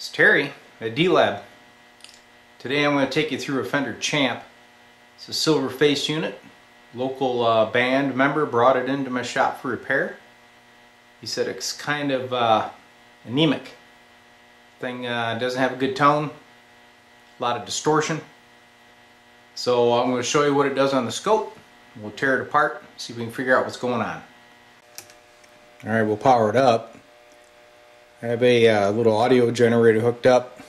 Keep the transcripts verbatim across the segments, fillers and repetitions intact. It's Terry at D-Lab. Today I'm going to take you through a Fender Champ. It's a silver face unit. Local uh, band member brought it into my shop for repair. He said it's kind of uh, anemic. Thing uh, doesn't have a good tone, a lot of distortion. So I'm going to show you what it does on the scope. We'll tear it apart, see if we can figure out what's going on. Alright, we'll power it up. I have a uh, little audio generator hooked up,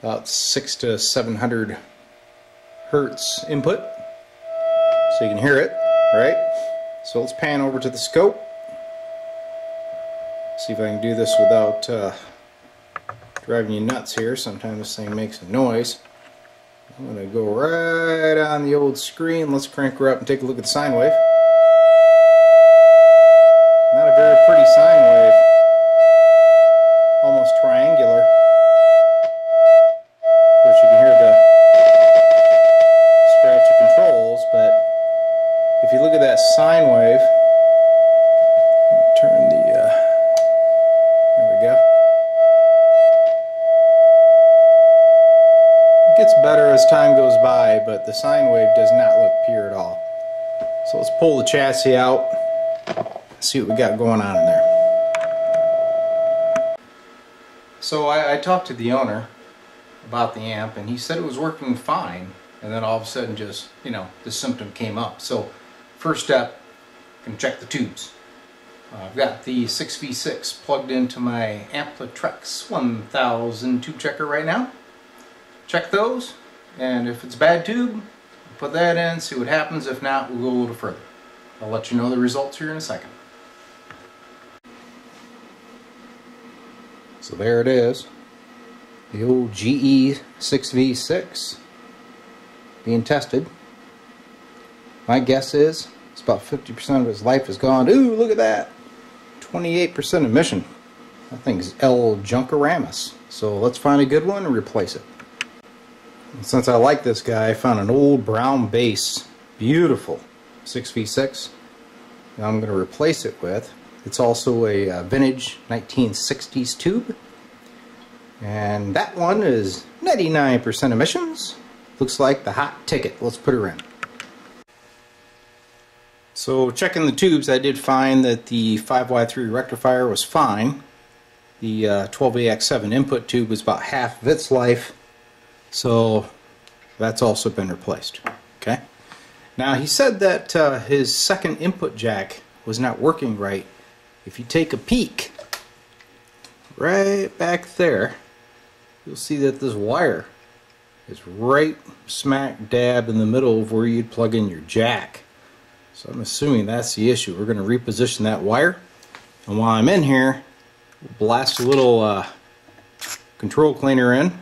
about six to seven hundred hertz input, so you can hear it, right? So let's pan over to the scope. See if I can do this without uh, driving you nuts here. Sometimes this thing makes a noise. I'm going to go right on the old screen. Let's crank her up and take a look at the sine wave. Not a very pretty sine wave. Almost triangular. Of course, you can hear the scratch of controls, but if you look at that sine wave, turn the uh, there we go. It gets better as time goes by, but the sine wave does not look pure at all. So let's pull the chassis out, see what we got going on in there. So I, I talked to the owner about the amp, and he said it was working fine, and then all of a sudden just, you know, this symptom came up. So first step, I'm gonna check the tubes. Uh, I've got the six V six plugged into my Amplitrex one thousand tube checker right now. Check those, and if it's a bad tube, put that in, see what happens. If not, we'll go a little further. I'll let you know the results here in a second. So there it is, the old G E six V six being tested. My guess is it's about fifty percent of its life is gone. Ooh, look at that! twenty-eight percent emission. That thing's El Junkeramus. So let's find a good one and replace it. And since I like this guy, I found an old brown bass, beautiful six V six. Now I'm going to replace it with. It's also a uh, vintage nineteen sixties tube, and that one is ninety-nine percent emissions. Looks like the hot ticket. Let's put her in. So checking the tubes, I did find that the five Y three rectifier was fine. The uh, twelve A X seven input tube was about half of its life, so that's also been replaced. Okay. Now he said that uh, his second input jack was not working right. If you take a peek right back there, you'll see that this wire is right smack dab in the middle of where you'd plug in your jack. So I'm assuming that's the issue. We're going to reposition that wire, and while I'm in here, we'll blast a little uh, control cleaner in.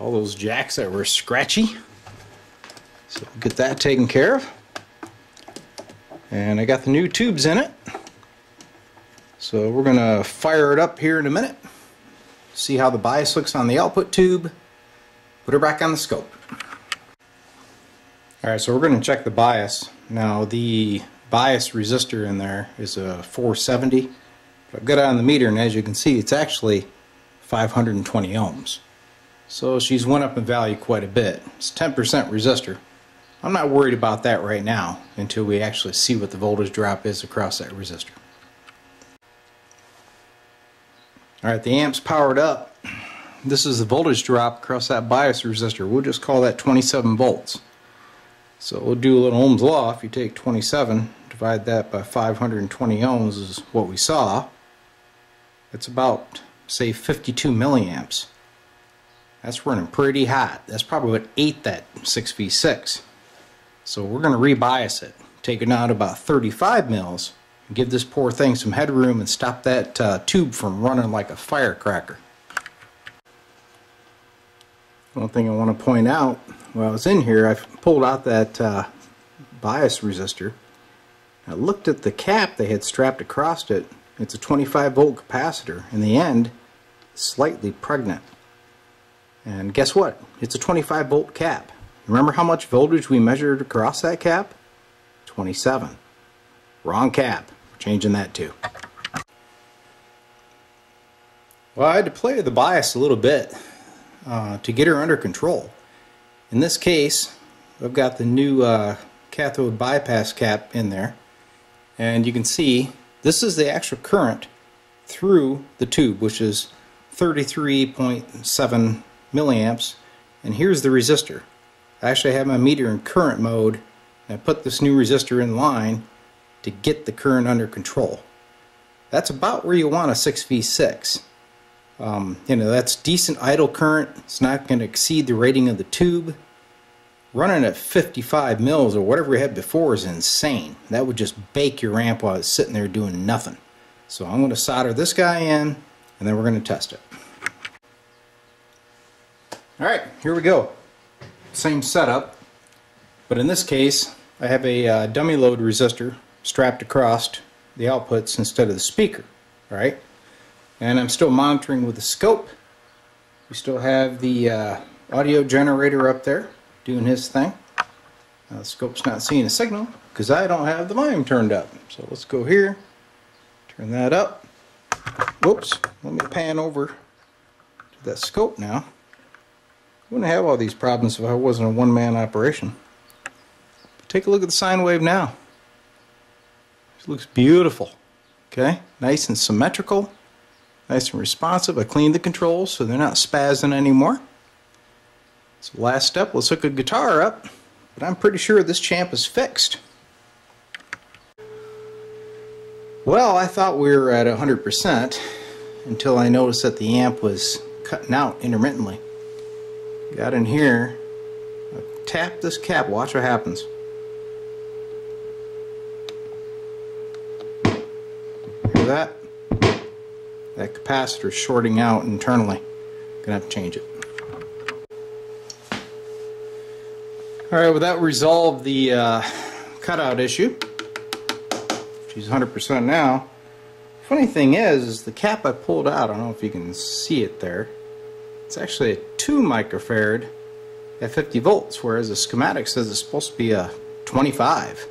All those jacks that were scratchy. So we'll get that taken care of. And I got the new tubes in it. So we're gonna fire it up here in a minute, see how the bias looks on the output tube, put her back on the scope. Alright, so we're gonna check the bias. Now the bias resistor in there is a four seventy. But I've got it on the meter, and as you can see, it's actually five hundred twenty ohms. So she's went up in value quite a bit. It's ten percent resistor. I'm not worried about that right now until we actually see what the voltage drop is across that resistor. Alright, the amp's powered up. This is the voltage drop across that bias resistor. We'll just call that twenty-seven volts. So we'll do a little Ohm's law. If you take twenty-seven, divide that by five hundred twenty ohms is what we saw. It's about, say, fifty-two milliamps. That's running pretty hot. That's probably what ate that six V six. So we're going to rebias it, take it down to about thirty-five mils, and give this poor thing some headroom and stop that uh, tube from running like a firecracker. One thing I want to point out, while I was in here, I pulled out that uh, bias resistor. I looked at the cap they had strapped across it. It's a twenty-five volt capacitor, in the end, slightly pregnant. And guess what? It's a twenty-five volt cap. Remember how much voltage we measured across that cap? twenty-seven. Wrong cap. We're changing that too. Well, I had to play the bias a little bit uh, to get her under control. In this case, I've got the new uh, cathode bypass cap in there, and you can see this is the actual current through the tube, which is thirty-three point seven milliamps, and here's the resistor. I actually have my meter in current mode, and I put this new resistor in line to get the current under control. That's about where you want a six V six. Um, you know, that's decent idle current. It's not going to exceed the rating of the tube. Running at fifty-five mils or whatever we had before is insane. That would just bake your amp while it's sitting there doing nothing. So I'm going to solder this guy in, and then we're going to test it. Alright, here we go. Same setup, but in this case I have a uh, dummy load resistor strapped across the outputs instead of the speaker. Alright. And I'm still monitoring with the scope. We still have the uh, audio generator up there doing his thing. Now the scope's not seeing a signal because I don't have the volume turned up. So let's go here, turn that up. Whoops, let me pan over to that scope now. I wouldn't have all these problems if I wasn't a one-man operation. But take a look at the sine wave now. It looks beautiful. Okay, nice and symmetrical. Nice and responsive. I cleaned the controls so they're not spazzing anymore. So last step, let's hook a guitar up, but I'm pretty sure this Champ is fixed. Well, I thought we were at one hundred percent until I noticed that the amp was cutting out intermittently. Got in here, I tapped this cap, watch what happens. Hear that? That capacitor is shorting out internally. I'm gonna have to change it. Alright, well that resolved the uh, cutout issue. She's one hundred percent now. Funny thing is, is the cap I pulled out, I don't know if you can see it there, it's actually a two microfarad at fifty volts, whereas the schematic says it's supposed to be a twenty-five.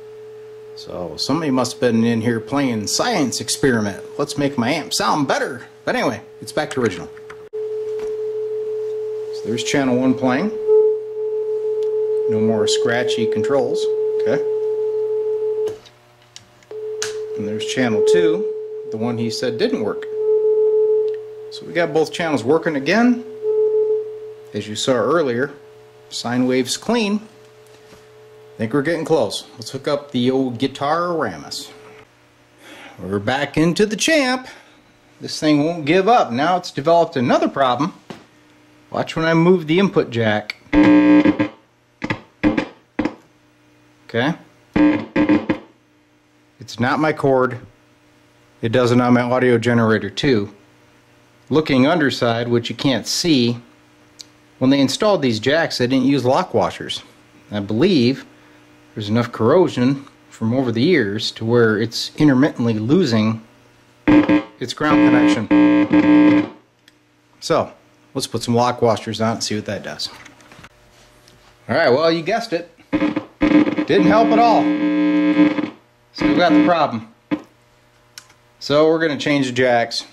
So somebody must have been in here playing science experiment. Let's make my amp sound better. But anyway, it's back to original. So there's channel one playing. No more scratchy controls. Okay. And there's channel two, the one he said didn't work. So we got both channels working again. As you saw earlier, sine wave's clean. I think we're getting close. Let's hook up the old Guitaramus. We're back into the Champ. This thing won't give up. Now it's developed another problem. Watch when I move the input jack. Okay. It's not my chord. It does it on my audio generator too. Looking underside, which you can't see, when they installed these jacks, they didn't use lock washers. I believe there's enough corrosion from over the years to where it's intermittently losing its ground connection. So let's put some lock washers on and see what that does. Alright, well you guessed it. Didn't help at all. Still got the problem. So we're going to change the jacks.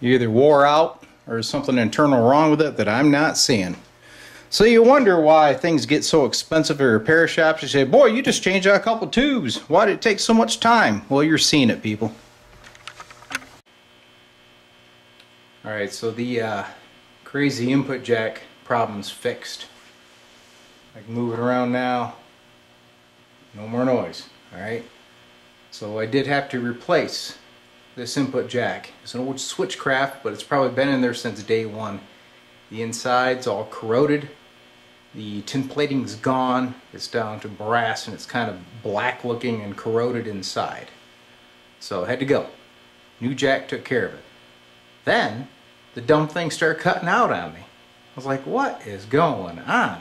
You either wore out or there's something internal wrong with it that I'm not seeing. So you wonder why things get so expensive at repair shops. You say, boy, you just changed out a couple tubes. Why did it take so much time? Well, you're seeing it, people. Alright, so the uh, crazy input jack problem's fixed. I can move it around now. No more noise. Alright. So I did have to replace this input jack. It's an old Switchcraft, but it's probably been in there since day one. The inside's all corroded. The tin plating's gone, it's down to brass, and it's kind of black looking and corroded inside. So I had to go. New jack took care of it. Then the dumb thing started cutting out on me. I was like, what is going on?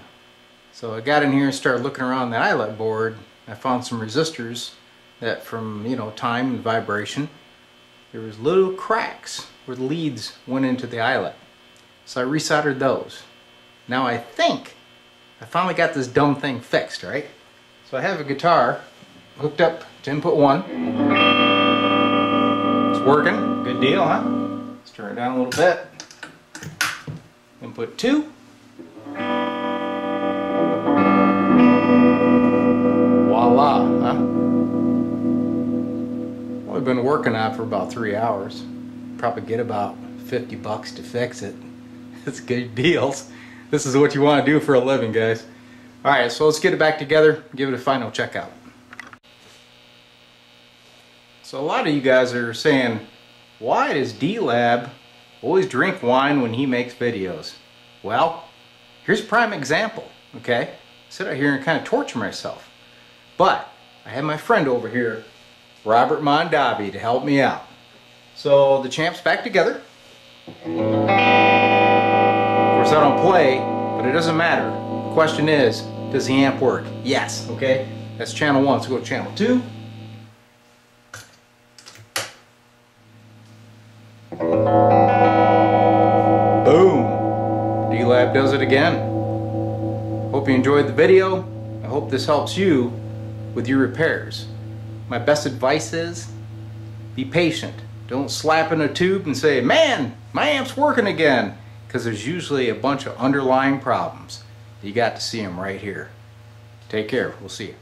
So I got in here and started looking around the eyelet board. I found some resistors that from, you know, time and vibration, there was little cracks where the leads went into the eyelet. So I resoldered those. Now I think I finally got this dumb thing fixed, right? So I have a guitar hooked up to input one. It's working. Good deal, huh? Let's turn it down a little bit. Input two. Voila, huh? Well, we've been working on it for about three hours. Probably get about fifty bucks to fix it. It's good deals. This is what you want to do for a living, guys. Alright, so let's get it back together, give it a final checkout. So a lot of you guys are saying, why does D-Lab always drink wine when he makes videos? Well, here's a prime example, okay? I sit out here and kind of torture myself. But I have my friend over here, Robert Mondavi, to help me out. So the Champ's back together. Of course I don't play, but it doesn't matter. The question is, does the amp work? Yes, okay? That's channel one, so go to channel two. Boom! D-Lab does it again. Hope you enjoyed the video. I hope this helps you with your repairs. My best advice is, be patient. Don't slap in a tube and say, man, my amp's working again, because there's usually a bunch of underlying problems. You got to see them right here. Take care. We'll see you.